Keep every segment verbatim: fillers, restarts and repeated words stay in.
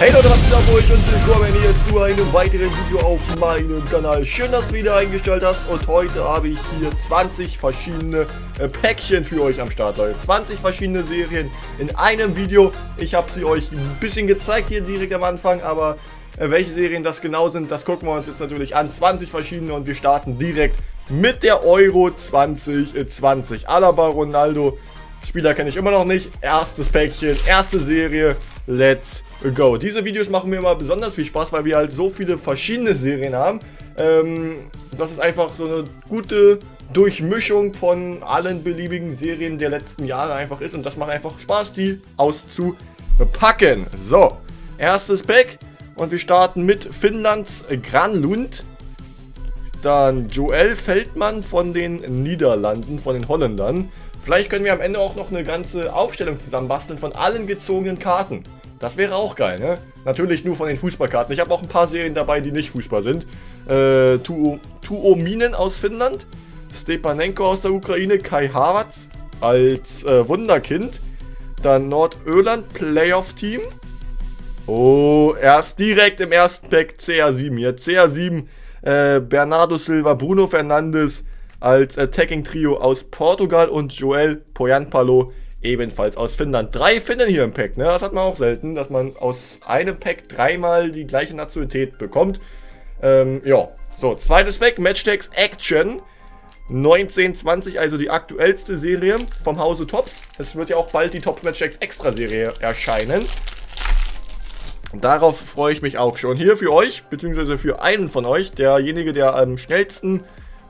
Hey Leute, was geht ab euch und willkommen hier zu einem weiteren Video auf meinem Kanal. Schön, dass du wieder eingestellt hast und heute habe ich hier zwanzig verschiedene äh, Päckchen für euch am Start, Leute. zwanzig verschiedene Serien in einem Video. Ich habe sie euch ein bisschen gezeigt hier direkt am Anfang, aber äh, welche Serien das genau sind, das gucken wir uns jetzt natürlich an. zwanzig verschiedene und wir starten direkt mit der Euro zwanzig zwanzig. Alaba, Ronaldo, Spieler kenne ich immer noch nicht. Erstes Päckchen, erste Serie. Let's go. Diese Videos machen mir immer besonders viel Spaß, weil wir halt so viele verschiedene Serien haben. Ähm, das ist einfach so eine gute Durchmischung von allen beliebigen Serien der letzten Jahre einfach ist. Und das macht einfach Spaß, die auszupacken. So, erstes Pack. Und wir starten mit Finnlands Granlund. Dann Joel Feldmann von den Niederlanden, von den Holländern. Vielleicht können wir am Ende auch noch eine ganze Aufstellung zusammenbasteln von allen gezogenen Karten. Das wäre auch geil, ne? Natürlich nur von den Fußballkarten. Ich habe auch ein paar Serien dabei, die nicht Fußball sind. Äh, Tuominen aus Finnland, Stepanenko aus der Ukraine, Kai Havertz als äh, Wunderkind. Dann Nordirland Playoff-Team. Oh, erst direkt im ersten Pack C R sieben hier. C R sieben, äh, Bernardo Silva, Bruno Fernandes als Attacking-Trio aus Portugal und Joel Poyanpalo ebenfalls aus Finnland. Drei Finnen hier im Pack, ne? Das hat man auch selten, dass man aus einem Pack dreimal die gleiche Nationalität bekommt. Ähm, ja. So, zweites Pack, Matchtags Action neunzehn zwanzig, also die aktuellste Serie vom Hause Topps. Es wird ja auch bald die Topps Matchtags Extra-Serie erscheinen. Und darauf freue ich mich auch schon. Hier für euch, beziehungsweise für einen von euch, derjenige, der am schnellsten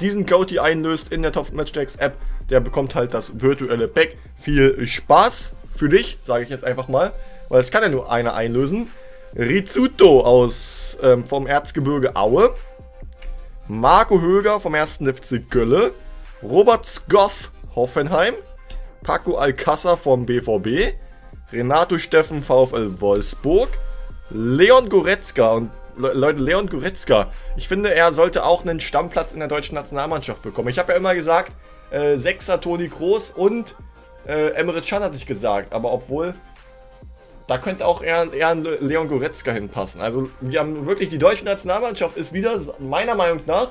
diesen Code hier einlöst in der Topps Matchtax App, der bekommt halt das virtuelle Pack. Viel Spaß für dich, sage ich jetzt einfach mal, weil es kann ja nur einer einlösen. Rizzuto aus ähm, vom Erzgebirge Aue, Marco Höger vom ersten F C Gölle, Robert Skoff Hoffenheim, Paco Alcázar vom B V B, Renato Steffen VfL Wolfsburg, Leon Goretzka und Leute, Leon Goretzka, ich finde, er sollte auch einen Stammplatz in der deutschen Nationalmannschaft bekommen. Ich habe ja immer gesagt, äh, Sechser Toni Kroos und äh, Emre Can hatte ich gesagt. Aber obwohl, da könnte auch eher, eher ein Leon Goretzka hinpassen. Also wir haben wirklich, die deutsche Nationalmannschaft ist wieder, meiner Meinung nach,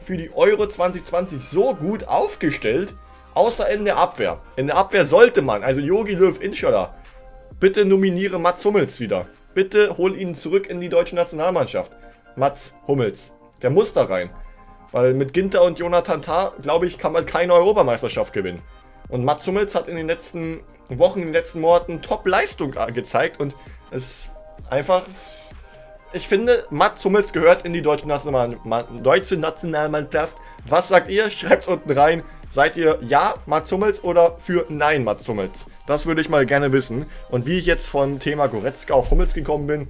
für die Euro zwanzig zwanzig so gut aufgestellt, außer in der Abwehr. In der Abwehr sollte man, also Jogi Löw, inshallah, bitte nominiere Mats Hummels wieder. Bitte hol ihn zurück in die deutsche Nationalmannschaft. Mats Hummels. Der muss da rein. Weil mit Ginter und Jonathan Tah, glaube ich, kann man keine Europameisterschaft gewinnen. Und Mats Hummels hat in den letzten Wochen, in den letzten Monaten Top-Leistung gezeigt. Und es ist einfach... Ich finde, Mats Hummels gehört in die deutsche Nationalmannschaft. Was sagt ihr? Schreibt es unten rein. Seid ihr ja Mats Hummels oder für nein Mats Hummels? Das würde ich mal gerne wissen. Und wie ich jetzt vom Thema Goretzka auf Hummels gekommen bin,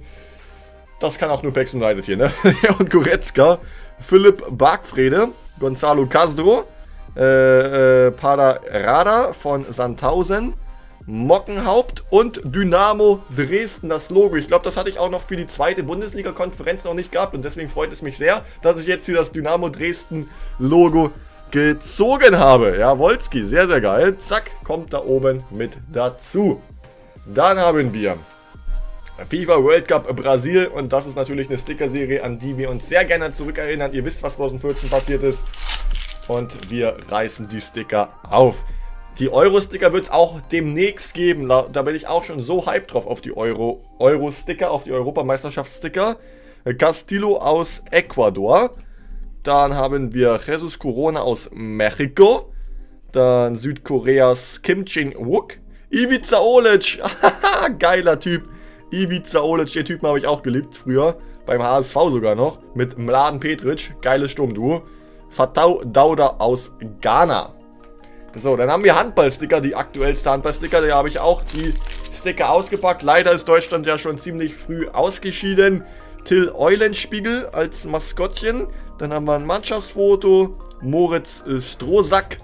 das kann auch nur PacksUnited hier, ne? Und Goretzka, Philipp Bargfrede, Gonzalo Castro, äh, äh, Padarada von Sandhausen, Mockenhaupt und Dynamo Dresden, das Logo. Ich glaube, das hatte ich auch noch für die zweite Bundesliga-Konferenz noch nicht gehabt und deswegen freut es mich sehr, dass ich jetzt hier das Dynamo Dresden-Logo gezogen habe. Ja, Wolski, sehr, sehr geil. Zack, kommt da oben mit dazu. Dann haben wir FIFA World Cup Brasil und das ist natürlich eine Sticker-Serie, an die wir uns sehr gerne zurückerinnern. Ihr wisst, was zweitausendvierzehn passiert ist und wir reißen die Sticker auf. Die Euro-Sticker wird es auch demnächst geben. Da, da bin ich auch schon so hyped drauf auf die Euro, Euro-Sticker, auf die Europameisterschaftssticker. Castillo aus Ecuador. Dann haben wir Jesus Corona aus Mexiko. Dann Südkoreas Kim Jong-wook. Ivica Olic. Geiler Typ. Ivica Olic, den Typen habe ich auch geliebt früher. Beim H S V sogar noch. Mit Mladen Petric. Geiles Sturmduo. Fatau Dauda aus Ghana. So, dann haben wir Handballsticker, die aktuellste Handballsticker, da habe ich auch die Sticker ausgepackt. Leider ist Deutschland ja schon ziemlich früh ausgeschieden. Till Eulenspiegel als Maskottchen. Dann haben wir ein Mannschaftsfoto. Moritz Strosack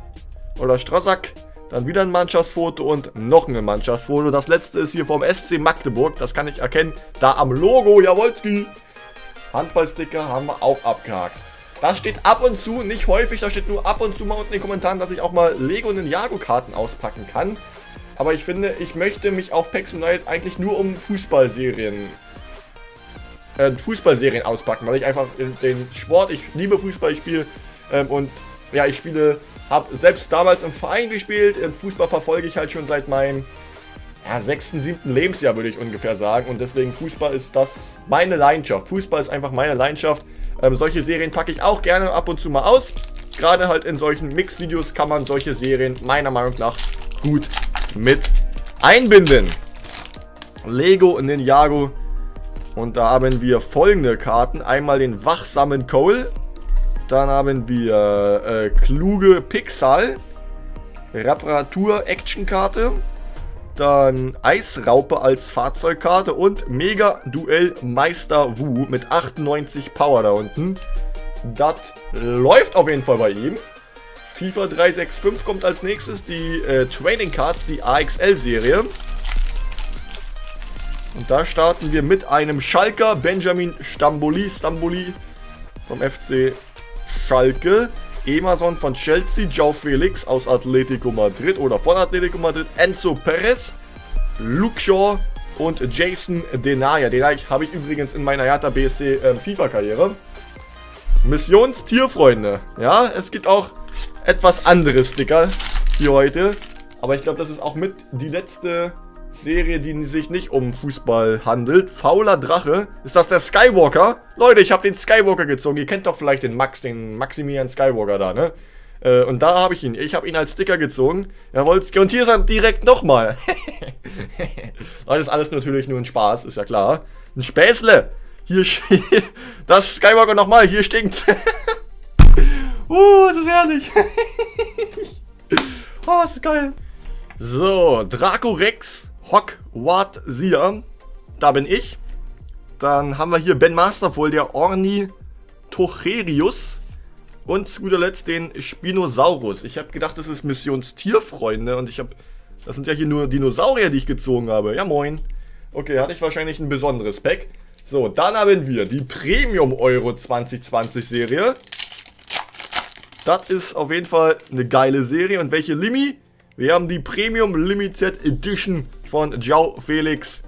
oder Strasack. Dann wieder ein Mannschaftsfoto und noch ein Mannschaftsfoto. Das letzte ist hier vom S C Magdeburg, das kann ich erkennen. Da am Logo, Jawolski. Handballsticker haben wir auch abgehakt. Das steht ab und zu, nicht häufig, da steht nur ab und zu mal unten in den Kommentaren, dass ich auch mal Lego Ninjago Karten auspacken kann. Aber ich finde, ich möchte mich auf PacksUnited eigentlich nur um Fußballserien äh, Fußballserien auspacken, weil ich einfach den, den Sport, ich liebe Fußball, ich spiele ähm, und ja, ich spiele, habe selbst damals im Verein gespielt, im Fußball verfolge ich halt schon seit meinem ja, sechsten, siebten Lebensjahr, würde ich ungefähr sagen, und deswegen Fußball ist das meine Leidenschaft, Fußball ist einfach meine Leidenschaft, ähm, solche Serien packe ich auch gerne ab und zu mal aus, gerade halt in solchen Mix-Videos kann man solche Serien meiner Meinung nach gut mit einbinden. Lego Ninjago, und da haben wir folgende Karten, einmal den wachsamen Cole, dann haben wir äh, kluge Pixel, Reparatur-Action-Karte, dann Eisraupe als Fahrzeugkarte und Mega-Duell Meister Wu mit achtundneunzig Power da unten. Das läuft auf jeden Fall bei ihm. FIFA drei sechs fünf kommt als nächstes, die äh, Trading Cards, die A X L-Serie. Und da starten wir mit einem Schalker, Benjamin Stamboli, Stamboli vom F C Schalke, Emerson von Chelsea, João Felix aus Atletico Madrid oder von Atletico Madrid, Enzo Perez, Luke Shaw und Jason Denayer. Den habe ich übrigens in meiner Hertha B S C äh, FIFA-Karriere. Missionstierfreunde. Ja, es gibt auch etwas anderes Sticker hier heute. Aber ich glaube, das ist auch mit die letzte Serie, die sich nicht um Fußball handelt. Fauler Drache. Ist das der Skywalker? Leute, ich habe den Skywalker gezogen. Ihr kennt doch vielleicht den Max, den Maximilian Skywalker da, ne? Äh, und da habe ich ihn. Ich habe ihn als Sticker gezogen. Jawohl. Und hier ist er direkt nochmal. Leute, ist alles natürlich nur ein Spaß, ist ja klar. Ein Späßle. Hier, das Skywalker nochmal. Hier stinkt. Uh, es ist herrlich. Oh, es ist geil. So, Draco Rex, Hock, Ward, Sia, da bin ich. Dann haben wir hier Ben Masterful, der Ornithorherius und zu guter Letzt den Spinosaurus. Ich habe gedacht, das ist Missionstierfreunde und ich habe, das sind ja hier nur Dinosaurier, die ich gezogen habe. Ja moin. Okay, hatte ich wahrscheinlich ein besonderes Pack. So, dann haben wir die Premium Euro zwanzig zwanzig Serie. Das ist auf jeden Fall eine geile Serie. Und welche Limi? Wir haben die Premium Limited Edition von João Felix.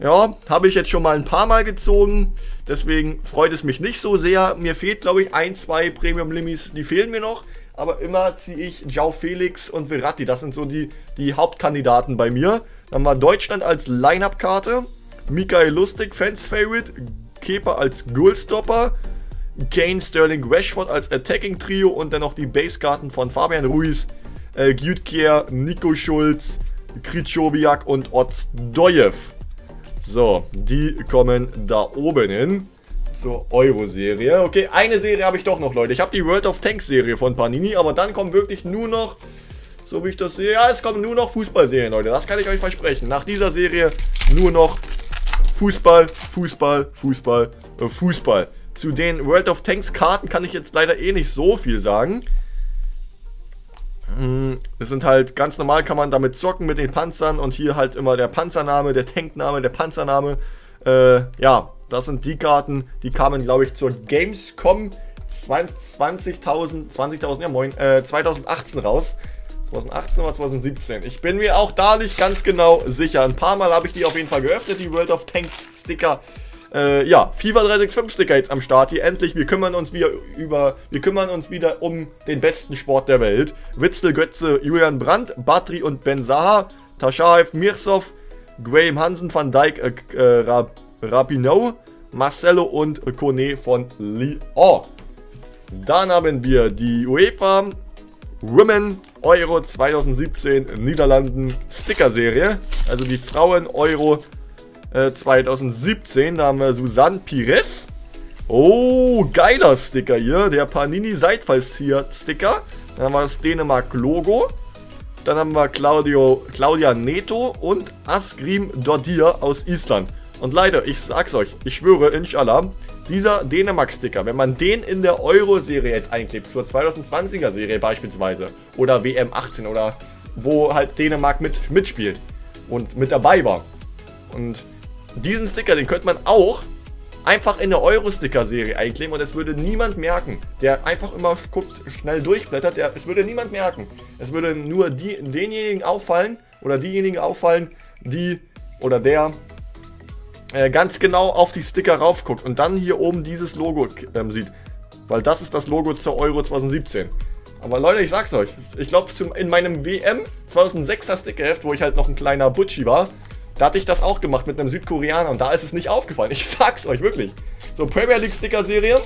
Ja, habe ich jetzt schon mal ein paar Mal gezogen. Deswegen freut es mich nicht so sehr. Mir fehlt, glaube ich, ein, zwei Premium Limis. Die fehlen mir noch. Aber immer ziehe ich João Felix und Verratti. Das sind so die, die Hauptkandidaten bei mir. Dann war Deutschland als Line-Up-Karte. Mikael Lustig, Fans-Favorite. Kepa als Goalstopper. Kane, Sterling, Rashford als Attacking-Trio. Und dann noch die Base-Karten von Fabian Ruiz. Äh, Gyutkier, Nico Schulz, Kritschobiak und Otzdojev. So, die kommen da oben hin zur Euro-Serie. Okay, eine Serie habe ich doch noch, Leute. Ich habe die World of Tanks-Serie von Panini, aber dann kommen wirklich nur noch, so wie ich das sehe, ja, es kommen nur noch Fußballserien, Leute. Das kann ich euch versprechen. Nach dieser Serie nur noch Fußball, Fußball, Fußball, äh, Fußball. Zu den World of Tanks-Karten kann ich jetzt leider eh nicht so viel sagen. Es sind halt ganz normal, kann man damit zocken mit den Panzern und hier halt immer der Panzername, der Tankname, der Panzername. Äh, ja, das sind die Karten, die kamen, glaube ich, zur Gamescom zwanzigtausend, zwanzigtausend, ja moin, äh, zweitausendachtzehn raus. zweitausendachtzehn oder zweitausendsiebzehn. Ich bin mir auch da nicht ganz genau sicher. Ein paar Mal habe ich die auf jeden Fall geöffnet, die World of Tanks Sticker. Äh, ja, FIFA drei sechs fünf Sticker jetzt am Start hier. Endlich, wir kümmern uns wieder über, wir kümmern uns wieder um den besten Sport der Welt. Witzel, Götze, Julian Brandt, Batri und Ben Saha, Tashaev, Mirsov, Graham Hansen, Van Dijk, äh, Rab, Rapinoe, Marcelo und Kone von Lyon. Dann haben wir die UEFA Women Euro zwanzig siebzehn Niederlanden Sticker-Serie, also die Frauen Euro zwanzig siebzehn, da haben wir Susanne Pires. Oh, geiler Sticker hier, der Panini Seitfallstier-Sticker. Dann haben wir das Dänemark-Logo. Dann haben wir Claudio, Claudia Neto und Asgrim Dordir aus Island. Und leider, ich sag's euch, ich schwöre, inshallah, dieser Dänemark-Sticker, wenn man den in der Euro-Serie jetzt einklebt, zur zwanzig zwanziger-Serie beispielsweise, oder W M achtzehn, oder wo halt Dänemark mit, mitspielt und mit dabei war. Und diesen Sticker, den könnte man auch einfach in der Euro-Sticker-Serie einkleben und es würde niemand merken, der einfach immer guckt, schnell durchblättert, der, es würde niemand merken. Es würde nur die, denjenigen auffallen oder diejenigen auffallen, die oder der äh, ganz genau auf die Sticker raufguckt und dann hier oben dieses Logo ähm, sieht. Weil das ist das Logo zur Euro zwanzig siebzehn. Aber Leute, ich sag's euch, ich glaube in meinem W M zweitausendsechser Stickerheft, wo ich halt noch ein kleiner Butschi war, da hatte ich das auch gemacht mit einem Südkoreaner und da ist es nicht aufgefallen. Ich sag's euch, wirklich. So, Premier League Sticker-Serie.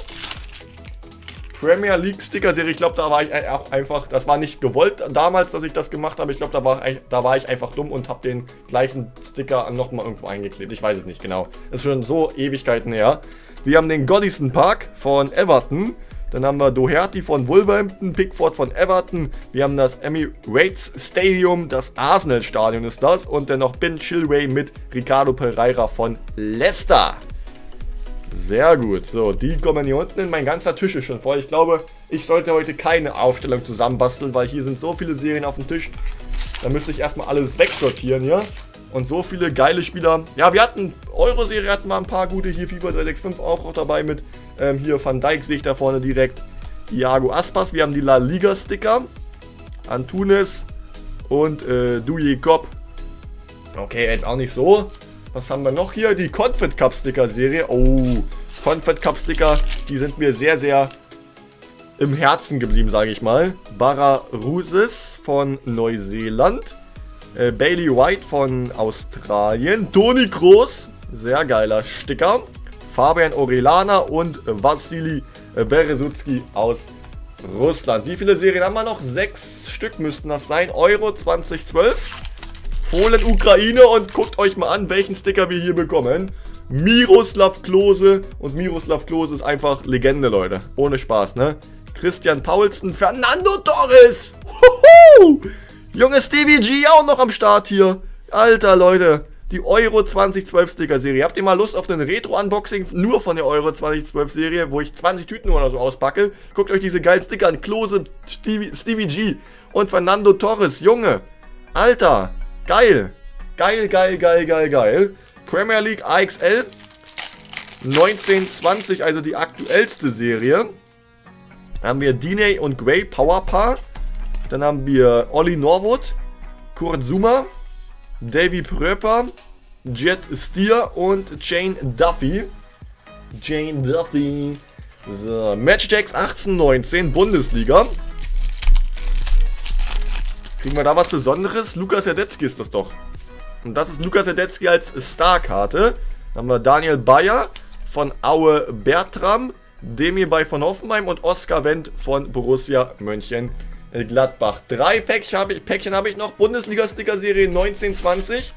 Premier League Sticker-Serie, ich glaube, da war ich auch einfach, das war nicht gewollt damals, dass ich das gemacht habe. Ich glaube, da war, da war ich einfach dumm und habe den gleichen Sticker nochmal irgendwo eingeklebt. Ich weiß es nicht genau. Das ist schon so Ewigkeiten her. Wir haben den Goddison Park von Everton. Dann haben wir Doherty von Wolverhampton, Pickford von Everton. Wir haben das Emirates Stadium, das Arsenal Stadion ist das. Und dann noch Ben Chilwell mit Ricardo Pereira von Leicester. Sehr gut. So, die kommen hier unten in. Mein ganzer Tisch ist schon voll. Ich glaube, ich sollte heute keine Aufstellung zusammenbasteln, weil hier sind so viele Serien auf dem Tisch. Da müsste ich erstmal alles wegsortieren hier. Und so viele geile Spieler. Ja, wir hatten Euro-Serie, hatten mal ein paar gute. Hier FIFA drei sechs fünf auch noch dabei mit. Ähm, hier Van Dijk sehe ich da vorne direkt. Iago Aspas. Wir haben die La Liga-Sticker. Antunes. Und äh, Douye Kopp. Okay, jetzt auch nicht so. Was haben wir noch hier? Die Confed Cup Sticker-Serie. Oh, Confed Cup Sticker. Die sind mir sehr, sehr im Herzen geblieben, sage ich mal. Barrarouses von Neuseeland. Bailey White von Australien, Toni Kroos, sehr geiler Sticker, Fabian Orellana und Vassili Beresutski aus Russland. Wie viele Serien haben wir noch? Sechs Stück müssten das sein. Euro zweitausendzwölf, Polen, Ukraine und guckt euch mal an, welchen Sticker wir hier bekommen. Miroslav Klose und Miroslav Klose ist einfach Legende, Leute. Ohne Spaß, ne? Christian Paulsen, Fernando Torres. Huhu! Junge, Stevie G auch noch am Start hier. Alter, Leute. Die Euro zweitausendzwölf Sticker-Serie. Habt ihr mal Lust auf den Retro-Unboxing nur von der Euro zweitausendzwölf-Serie, wo ich zwanzig Tüten oder so auspacke? Guckt euch diese geilen Sticker an. Klose, Stevie, Stevie G und Fernando Torres. Junge. Alter. Geil. Geil, geil, geil, geil, geil. Premier League A X L neunzehn zwanzig, also die aktuellste Serie. Da haben wir Dine und Gray Power Paar. Dann haben wir Olli Norwood, Kurt Zuma, Davy Pröper, Jet Steer und Jane Duffy. Jane Duffy. So, Matchtags achtzehn neunzehn, Bundesliga. Kriegen wir da was Besonderes? Lukas Radetzky ist das doch. Und das ist Lukas Radetzky als Starkarte. Dann haben wir Daniel Bayer von Aue Bertram, Demir Bay von Hoffenheim und Oskar Wendt von Borussia Mönchengladbach. Gladbach. Drei Päckchen habe ich, Päckchen habe ich noch. Bundesliga-Sticker-Serie neunzehn zwanzig.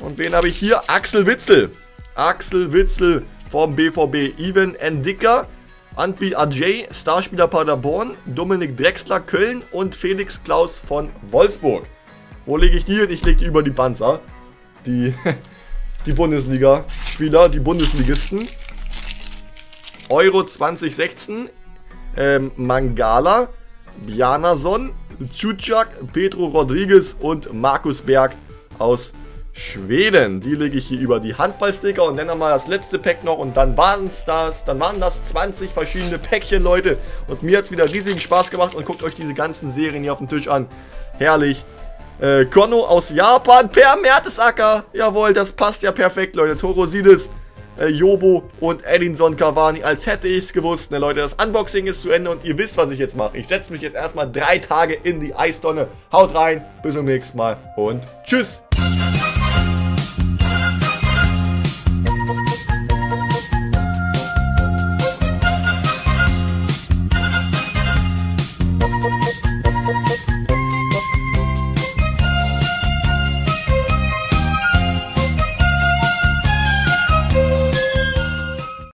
Und wen habe ich hier? Axel Witsel. Axel Witsel vom B V B. Ivan Ndicka, Antwi Ajay, Starspieler Paderborn, Dominik Drexler, Köln und Felix Klaus von Wolfsburg. Wo lege ich die hin? Ich lege die über die Panzer. Die, die Bundesliga-Spieler, die Bundesligisten. Euro zweitausendsechzehn. Ähm, Mangala, Bjarnason, Tschutschak, Pedro Rodriguez und Markus Berg aus Schweden. Die lege ich hier über die Handballsticker und dann nochmal das letzte Pack noch und dann waren es das, dann waren das zwanzig verschiedene Päckchen, Leute. Und mir hat es wieder riesigen Spaß gemacht und guckt euch diese ganzen Serien hier auf dem Tisch an. Herrlich. Äh, Konno aus Japan, Per Mertesacker. Jawohl, das passt ja perfekt, Leute. Torosides. Jobo und Edinson Cavani, als hätte ich es gewusst. Ne, Leute, das Unboxing ist zu Ende und ihr wisst, was ich jetzt mache. Ich setze mich jetzt erstmal drei Tage in die Eistonne. Haut rein, bis zum nächsten Mal und tschüss.